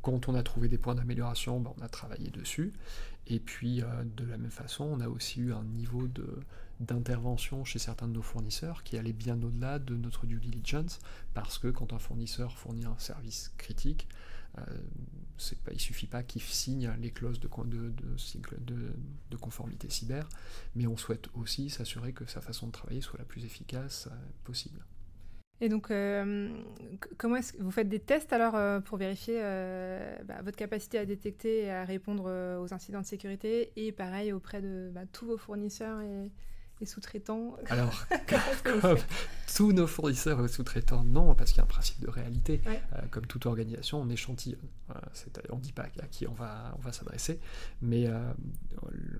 quand on a trouvé des points d'amélioration, on a travaillé dessus. Et puis de la même façon, on a aussi eu un niveau d'intervention chez certains de nos fournisseurs qui allait bien au-delà de notre due diligence, parce que quand un fournisseur fournit un service critique, il ne suffit pas qu'il signe les clauses de conformité cyber, mais on souhaite aussi s'assurer que sa façon de travailler soit la plus efficace possible. Et donc, comment est-ce que vous faites des tests alors pour vérifier votre capacité à détecter et à répondre aux incidents de sécurité, et pareil auprès de tous vos fournisseurs et sous-traitants? Alors, comme tous nos fournisseurs et sous-traitants, non, parce qu'il y a un principe de réalité. Comme toute organisation, on échantillonne. On ne dit pas à qui on va s'adresser, mais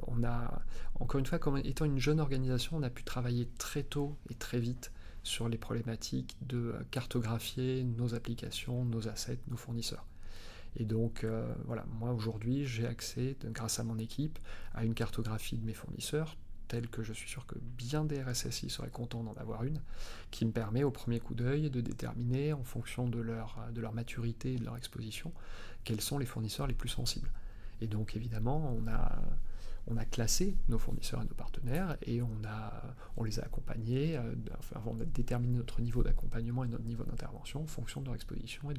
on a, encore une fois, comme étant une jeune organisation, on a pu travailler très tôt et très vite sur les problématiques de cartographier nos applications, nos assets, nos fournisseurs. Et donc, moi aujourd'hui, j'ai accès, grâce à mon équipe, à une cartographie de mes fournisseurs telle que je suis sûr que bien des RSSI seraient contents d'en avoir une, qui me permet au premier coup d'œil de déterminer, en fonction de leur maturité et de leur exposition, quels sont les fournisseurs les plus sensibles. Et donc évidemment, on a classé nos fournisseurs et nos partenaires, et on les a accompagnés, enfin, on a déterminé notre niveau d'accompagnement et notre niveau d'intervention en fonction de leur exposition et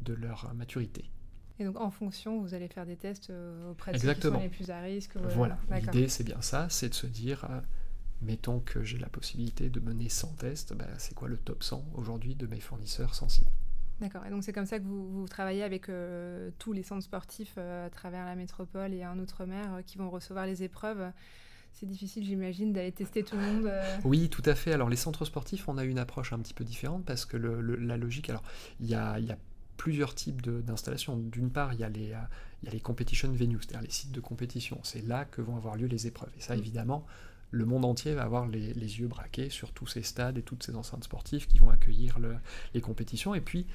de leur maturité. Et donc en fonction, vous allez faire des tests auprès de Exactement. Ceux qui sont les plus à risque. Voilà, l'idée c'est bien ça, c'est de se dire, mettons que j'ai la possibilité de mener 100 tests, bah, c'est quoi le top 100 aujourd'hui de mes fournisseurs sensibles? D'accord, et donc c'est comme ça que vous travaillez avec tous les centres sportifs à travers la métropole et en Outre-mer qui vont recevoir les épreuves. C'est difficile, j'imagine, d'aller tester tout le monde. Oui, tout à fait. Alors les centres sportifs, on a une approche un petit peu différente parce que la logique... Alors, il y a plusieurs types d'installations. D'une part, il y a les competition venues, c'est-à-dire les sites de compétition. C'est là que vont avoir lieu les épreuves. Et ça, évidemment, le monde entier va avoir les yeux braqués sur tous ces stades et toutes ces enceintes sportives qui vont accueillir les compétitions. Et puis,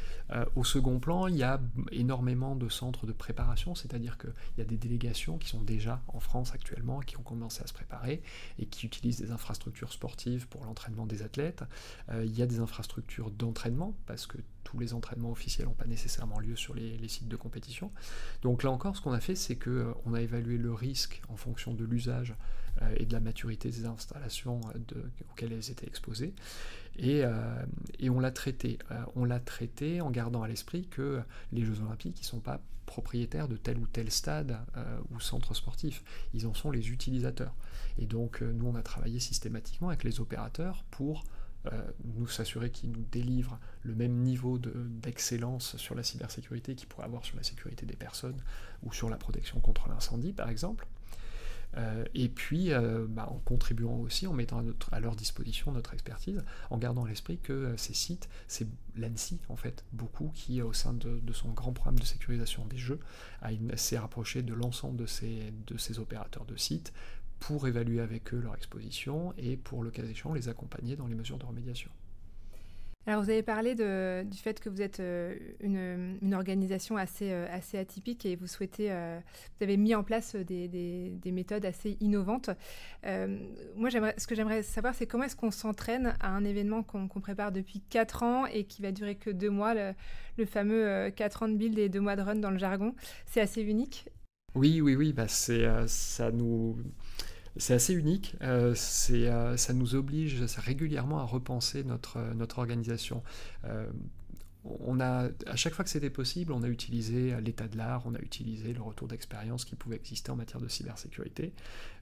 au second plan, il y a énormément de centres de préparation, c'est-à-dire qu'il y a des délégations qui sont déjà en France actuellement, qui ont commencé à se préparer et qui utilisent des infrastructures sportives pour l'entraînement des athlètes. Il y a des infrastructures d'entraînement, parce que tous les entraînements officiels n'ont pas nécessairement lieu sur les sites de compétition. Donc là encore, ce qu'on a fait, c'est qu'on a évalué le risque en fonction de l'usage et de la maturité des installations auxquelles elles étaient exposées. Et on l'a traité. En gardant à l'esprit que les Jeux Olympiques, ils ne sont pas propriétaires de tel ou tel stade ou centre sportif. Ils en sont les utilisateurs. Et donc, nous, on a travaillé systématiquement avec les opérateurs pour nous s'assurer qu'ils nous délivrent le même niveau d'excellence sur la cybersécurité qu'ils pourraient avoir sur la sécurité des personnes ou sur la protection contre l'incendie, par exemple. Et puis en contribuant aussi, en mettant à leur disposition notre expertise, en gardant à l'esprit que ces sites, c'est l'ANSSI en fait, beaucoup, qui au sein de son grand programme de sécurisation des jeux, s'est rapproché de l'ensemble de ces opérateurs de sites pour évaluer avec eux leur exposition et pour le cas échéant les accompagner dans les mesures de remédiation. Alors vous avez parlé du fait que vous êtes une organisation assez atypique et vous avez mis en place des méthodes assez innovantes. Moi, ce que j'aimerais savoir, c'est comment est-ce qu'on s'entraîne à un événement qu'on prépare depuis 4 ans et qui va durer que 2 mois, le fameux 4 ans de build et 2 mois de run dans le jargon. C'est assez unique. Oui, bah c'est assez unique, ça nous oblige régulièrement à repenser notre organisation. À chaque fois que c'était possible, on a utilisé l'état de l'art, on a utilisé le retour d'expérience qui pouvait exister en matière de cybersécurité,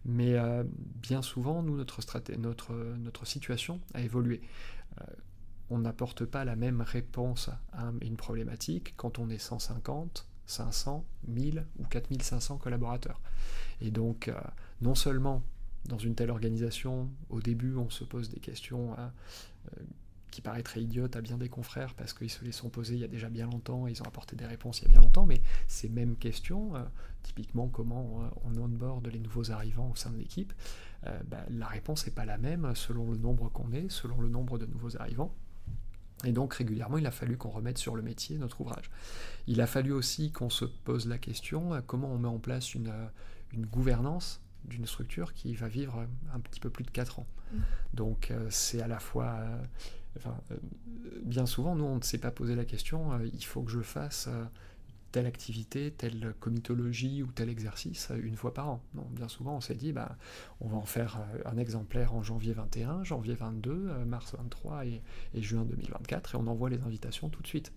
mais bien souvent, nous, notre situation a évolué. On n'apporte pas la même réponse à une problématique quand on est 150, 500, 1000 ou 4500 collaborateurs. Et donc, non seulement dans une telle organisation, au début, on se pose des questions qui paraîtraient idiotes à bien des confrères parce qu'ils se les sont posées il y a déjà bien longtemps et ils ont apporté des réponses il y a bien longtemps, mais ces mêmes questions, typiquement comment on onboard les nouveaux arrivants au sein de l'équipe, la réponse n'est pas la même selon le nombre qu'on est, selon le nombre de nouveaux arrivants. Et donc régulièrement, il a fallu qu'on remette sur le métier notre ouvrage. Il a fallu aussi qu'on se pose la question comment on met en place une gouvernance d'une structure qui va vivre un petit peu plus de 4 ans. Donc c'est à la fois... bien souvent, nous, on ne s'est pas posé la question, il faut que je fasse telle activité, telle comitologie ou tel exercice une fois par an. Non, bien souvent, on s'est dit, on va en faire un exemplaire en janvier 21, janvier 22, mars 23 et juin 2024, et on envoie les invitations tout de suite.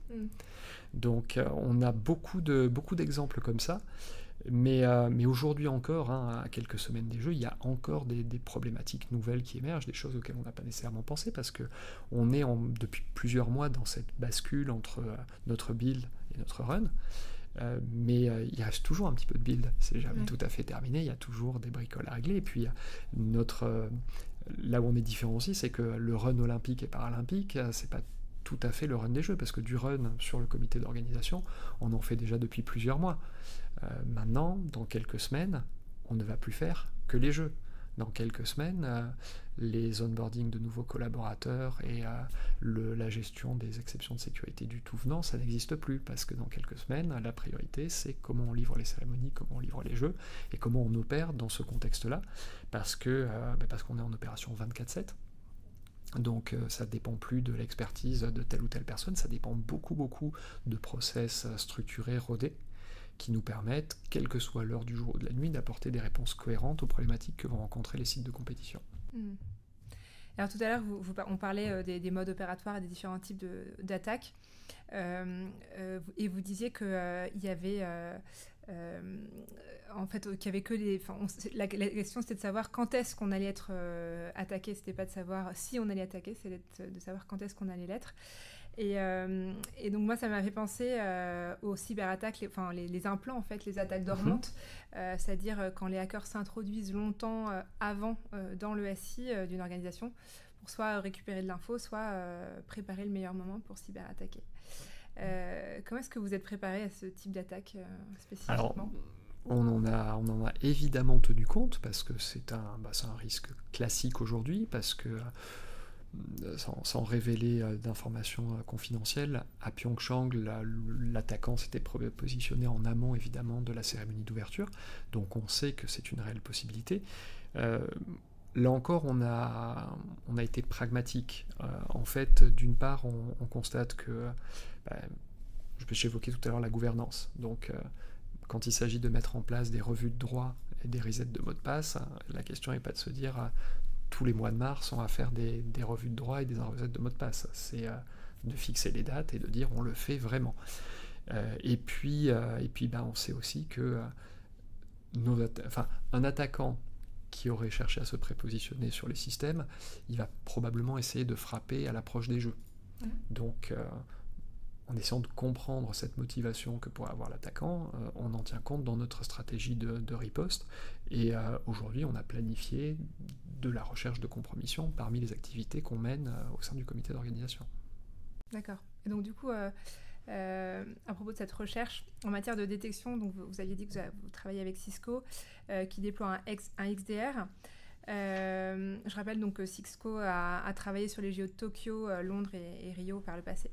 Donc, on a beaucoup d'exemples comme ça, mais aujourd'hui encore, à quelques semaines des Jeux, il y a encore des problématiques nouvelles qui émergent, des choses auxquelles on n'a pas nécessairement pensé, parce qu'on est depuis plusieurs mois dans cette bascule entre notre build et notre run, il reste toujours un petit peu de build, c'est jamais tout à fait terminé, il y a toujours des bricoles à régler, et puis là où on est différent aussi, c'est que le run olympique et paralympique, c'est pas tout à fait le run des Jeux, parce que du run sur le comité d'organisation, on en fait déjà depuis plusieurs mois. Maintenant, dans quelques semaines, on ne va plus faire que les Jeux. dans quelques semaines, les onboardings de nouveaux collaborateurs et la gestion des exceptions de sécurité du tout venant, ça n'existe plus, parce que dans quelques semaines, la priorité, c'est comment on livre les cérémonies, comment on livre les jeux, et comment on opère dans ce contexte-là, parce qu'on est en opération 24/7. Donc ça ne dépend plus de l'expertise de telle ou telle personne, ça dépend beaucoup de process structurés, rodés, qui nous permettent, quelle que soit l'heure du jour ou de la nuit, d'apporter des réponses cohérentes aux problématiques que vont rencontrer les sites de compétition. Mmh. Alors tout à l'heure, on parlait des modes opératoires et des différents types d'attaques, et vous disiez qu'il y avait... en fait, qu'il y avait que les... Enfin, la question, c'était de savoir quand est-ce qu'on allait être attaqué. C'était pas de savoir si on allait attaquer, c'était de savoir quand est-ce qu'on allait l'être. Et donc moi, ça m'avait pensé aux cyberattaques, les implants, en fait, les attaques dormantes, c'est-à-dire quand les hackers s'introduisent longtemps avant dans le SI d'une organisation pour soit récupérer de l'info, soit préparer le meilleur moment pour cyberattaquer. Comment est-ce que vous êtes préparé à ce type d'attaque spécifiquement? Alors, on en a évidemment tenu compte, parce que c'est un risque classique aujourd'hui, parce que... Sans révéler d'informations confidentielles, à Pyongyang, l'attaquant s'était positionné en amont, évidemment, de la cérémonie d'ouverture, donc on sait que c'est une réelle possibilité. Là encore, on a été pragmatique. En fait, d'une part, on constate que... J'évoquais tout à l'heure la gouvernance. Donc, quand il s'agit de mettre en place des revues de droit et des resets de mots de passe, la question n'est pas de se dire... tous les mois de mars, on va faire des revues de droit et des recettes de mots de passe. C'est de fixer les dates et de dire on le fait vraiment. Et puis, on sait aussi que un attaquant qui aurait cherché à se prépositionner sur les systèmes, il va probablement essayer de frapper à l'approche des jeux. Mmh. Donc, en essayant de comprendre cette motivation que pourrait avoir l'attaquant, on en tient compte dans notre stratégie de riposte. Et aujourd'hui, on a planifié de la recherche de compromission parmi les activités qu'on mène au sein du comité d'organisation. D'accord. Et donc du coup, à propos de cette recherche, en matière de détection, donc vous aviez dit que vous travaillez avec Cisco, qui déploie un XDR. Je rappelle donc que Cisco a travaillé sur les JO de Tokyo, Londres et Rio par le passé.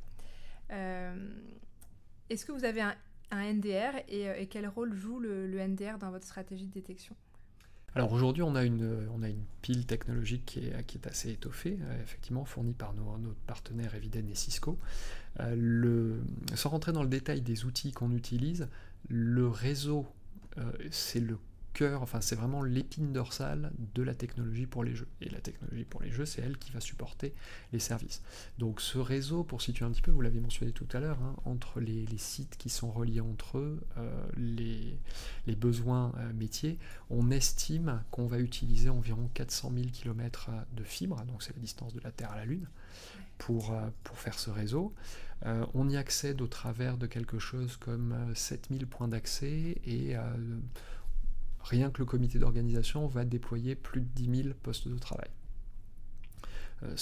Est-ce que vous avez un NDR et quel rôle joue le NDR dans votre stratégie de détection? Alors aujourd'hui, on a une pile technologique qui est assez étoffée, effectivement fournie par nos partenaires Eviden et Cisco. Sans rentrer dans le détail des outils qu'on utilise, le réseau, c'est le cœur, enfin c'est vraiment l'épine dorsale de la technologie pour les jeux. Et la technologie pour les jeux, c'est elle qui va supporter les services. Donc ce réseau, pour situer un petit peu, vous l'avez mentionné tout à l'heure, hein, entre les sites qui sont reliés entre eux, les besoins métiers, on estime qu'on va utiliser environ 400 000 km de fibres, donc c'est la distance de la Terre à la Lune, pour faire ce réseau. On y accède au travers de quelque chose comme 7000 points d'accès et... rien que le comité d'organisation va déployer plus de 10 000 postes de travail,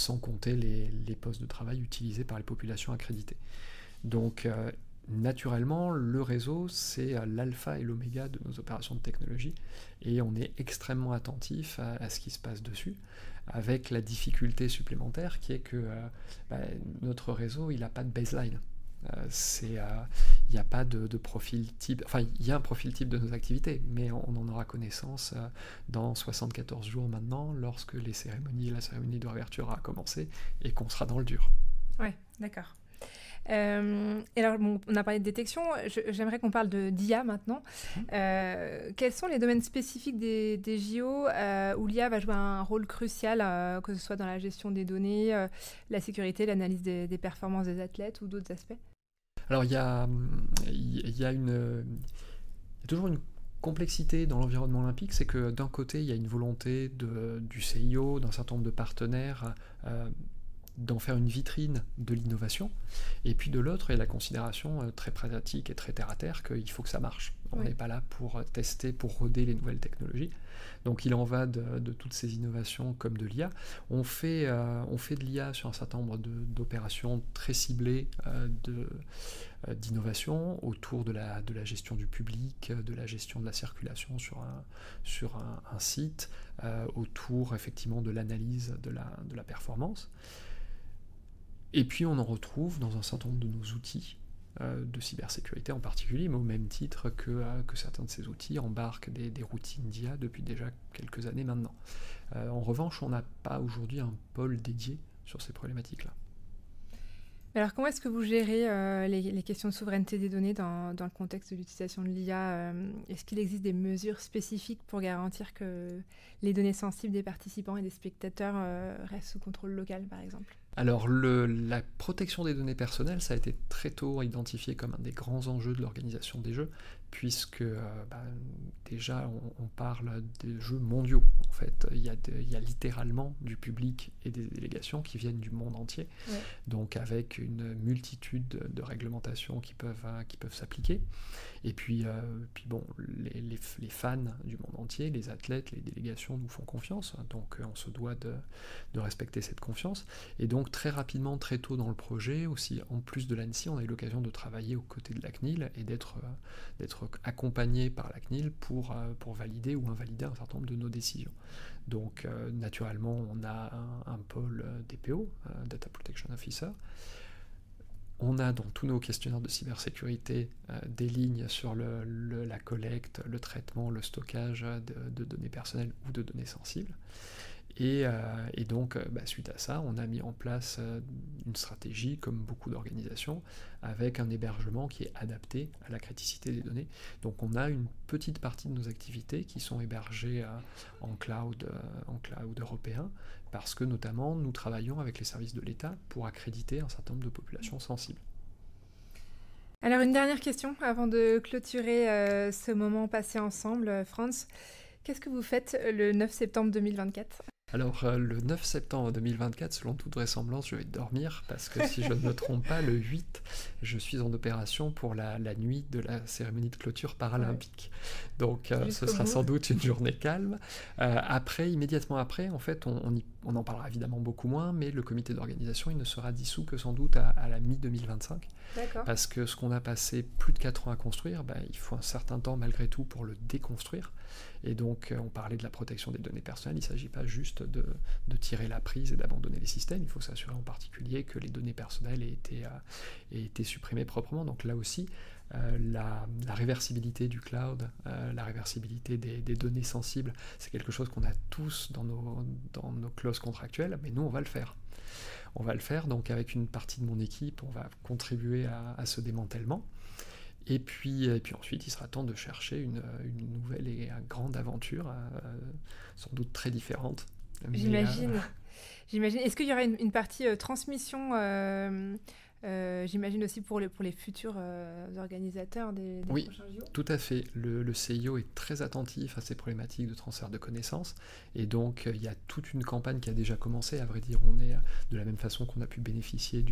sans compter les postes de travail utilisés par les populations accréditées. Donc naturellement, le réseau, c'est l'alpha et l'oméga de nos opérations de technologie, et on est extrêmement attentif à ce qui se passe dessus, avec la difficulté supplémentaire qui est que notre réseau, il n'a pas de baseline. Il n'y a pas de profil type, enfin il y a un profil type de nos activités, mais on en aura connaissance dans 74 jours maintenant, lorsque la cérémonie d'ouverture a commencé et qu'on sera dans le dur. Ouais, d'accord. Alors bon, on a parlé de détection, j'aimerais qu'on parle d'IA maintenant. Quels sont les domaines spécifiques des JO où l'IA va jouer un rôle crucial, que ce soit dans la gestion des données, la sécurité, l'analyse des performances des athlètes ou d'autres aspects? Alors il y a toujours une complexité dans l'environnement olympique, c'est que d'un côté il y a une volonté du CIO, d'un certain nombre de partenaires, d'en faire une vitrine de l'innovation, et puis de l'autre, il y a la considération très pratique et très terre-à-terre qu'il faut que ça marche. On n'est pas là pour tester, pour roder les nouvelles technologies. Donc il en va de toutes ces innovations comme de l'IA. On fait de l'IA sur un certain nombre d'opérations très ciblées d'innovation autour de la gestion du public, de la gestion de la circulation sur un site, autour effectivement de l'analyse de la performance. Et puis on en retrouve dans un certain nombre de nos outils de cybersécurité en particulier, mais au même titre que certains de ces outils embarquent des routines d'IA depuis déjà quelques années maintenant. En revanche, on n'a pas aujourd'hui un pôle dédié sur ces problématiques-là. Alors comment est-ce que vous gérez les questions de souveraineté des données dans le contexte de l'utilisation de l'IA? Est-ce qu'il existe des mesures spécifiques pour garantir que les données sensibles des participants et des spectateurs restent sous contrôle local, par exemple? Alors la protection des données personnelles, ça a été très tôt identifié comme un des grands enjeux de l'organisation des jeux, puisque déjà on parle des jeux mondiaux. En fait, il y a littéralement du public et des délégations qui viennent du monde entier, ouais. Donc avec une multitude de réglementations qui peuvent s'appliquer. Et puis, bon, les fans du monde entier, les athlètes, les délégations nous font confiance, donc on se doit de respecter cette confiance. Et donc très rapidement, très tôt dans le projet, aussi en plus de l'ANSSI, on a eu l'occasion de travailler aux côtés de la CNIL et d'être accompagné par la CNIL pour valider ou invalider un certain nombre de nos décisions. Donc naturellement, on a un pôle DPO, Data Protection Officer. On a dans tous nos questionnaires de cybersécurité des lignes sur la collecte, le traitement, le stockage de données personnelles ou de données sensibles. Et donc, suite à ça, on a mis en place une stratégie, comme beaucoup d'organisations, avec un hébergement qui est adapté à la criticité des données. Donc on a une petite partie de nos activités qui sont hébergées en cloud européen, parce que notamment nous travaillons avec les services de l'État pour accréditer un certain nombre de populations sensibles. Alors une dernière question avant de clôturer ce moment passé ensemble, Franz. Qu'est-ce que vous faites le 9 septembre 2024 ? Alors, le 9 septembre 2024, selon toute vraisemblance, je vais dormir, parce que si je ne me trompe pas, le 8, je suis en opération pour la nuit de la cérémonie de clôture paralympique. Ouais. Donc, ce sera sans doute une journée calme. Après, immédiatement après, en fait, on en parlera évidemment beaucoup moins, mais le comité d'organisation, il ne sera dissous que sans doute à la mi-2025. Parce que ce qu'on a passé plus de 4 ans à construire, il faut un certain temps malgré tout pour le déconstruire. Et donc, on parlait de la protection des données personnelles, il ne s'agit pas juste de tirer la prise et d'abandonner les systèmes, il faut s'assurer en particulier que les données personnelles aient été supprimées proprement. Donc là aussi, la réversibilité du cloud, la réversibilité des données sensibles, c'est quelque chose qu'on a tous dans nos clauses contractuelles, mais nous, on va le faire. On va le faire, donc avec une partie de mon équipe, on va contribuer à ce démantèlement. Et puis ensuite, il sera temps de chercher une nouvelle et grande aventure, sans doute très différente. J'imagine. Est-ce qu'il y aura une partie transmission, j'imagine aussi pour les futurs organisateurs des oui, prochains JO? Tout à fait. Le CIO est très attentif à ces problématiques de transfert de connaissances. Et donc, il y a toute une campagne qui a déjà commencé. À vrai dire, on est de la même façon qu'on a pu bénéficier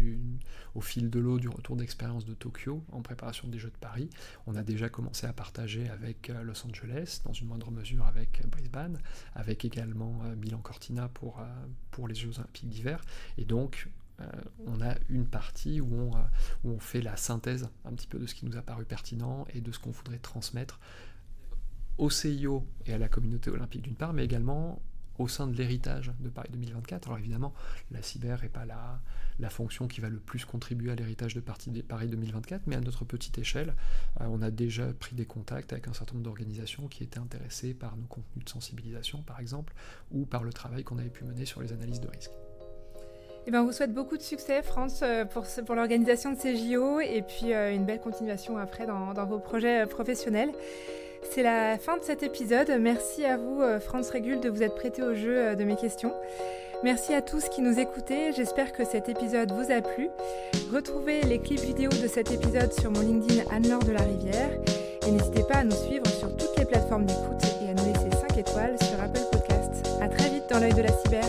au fil de l'eau du retour d'expérience de Tokyo en préparation des Jeux de Paris. On a déjà commencé à partager avec Los Angeles, dans une moindre mesure avec Brisbane, avec également Milan Cortina pour les Jeux Olympiques d'hiver. Et donc, on a une partie où on fait la synthèse un petit peu de ce qui nous a paru pertinent et de ce qu'on voudrait transmettre au CIO et à la communauté olympique d'une part, mais également au sein de l'héritage de Paris 2024. Alors évidemment, la cyber n'est pas la fonction qui va le plus contribuer à l'héritage de Paris 2024, mais à notre petite échelle, on a déjà pris des contacts avec un certain nombre d'organisations qui étaient intéressées par nos contenus de sensibilisation, par exemple, ou par le travail qu'on avait pu mener sur les analyses de risque. Eh bien, on vous souhaite beaucoup de succès, France, pour l'organisation de ces JO et puis une belle continuation après dans vos projets professionnels. C'est la fin de cet épisode. Merci à vous, Franz Regul, de vous être prêté au jeu de mes questions. Merci à tous qui nous écoutaient. J'espère que cet épisode vous a plu. Retrouvez les clips vidéo de cet épisode sur mon LinkedIn Anne-Laure de La Rivière. Et n'hésitez pas à nous suivre sur toutes les plateformes d'écoute et à nous laisser 5 étoiles sur Apple Podcasts. À très vite dans l'œil de la cyber.